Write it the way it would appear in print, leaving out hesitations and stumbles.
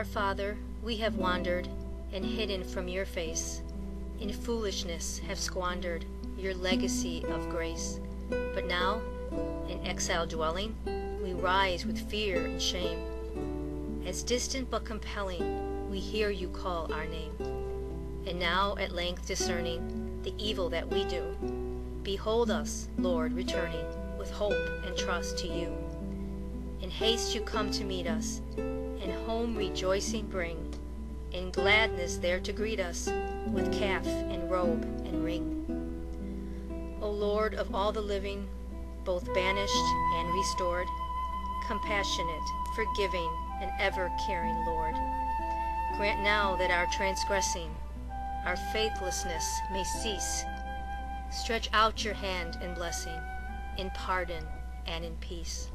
our Father, we have wandered and hidden from your face, in foolishness have squandered your legacy of grace. But now, in exile dwelling, we rise with fear and shame. As distant but compelling, we hear you call our name. And now at length discerning the evil that we do, behold us, Lord, returning with hope and trust to you. In haste you come to meet us, and home rejoicing bring, in gladness there to greet us, with calf and robe and ring. O Lord of all the living, both banished and restored, compassionate, forgiving, and ever-caring Lord, grant now that our transgressing, our faithlessness may cease. Stretch out your hand in blessing, in pardon, and in peace.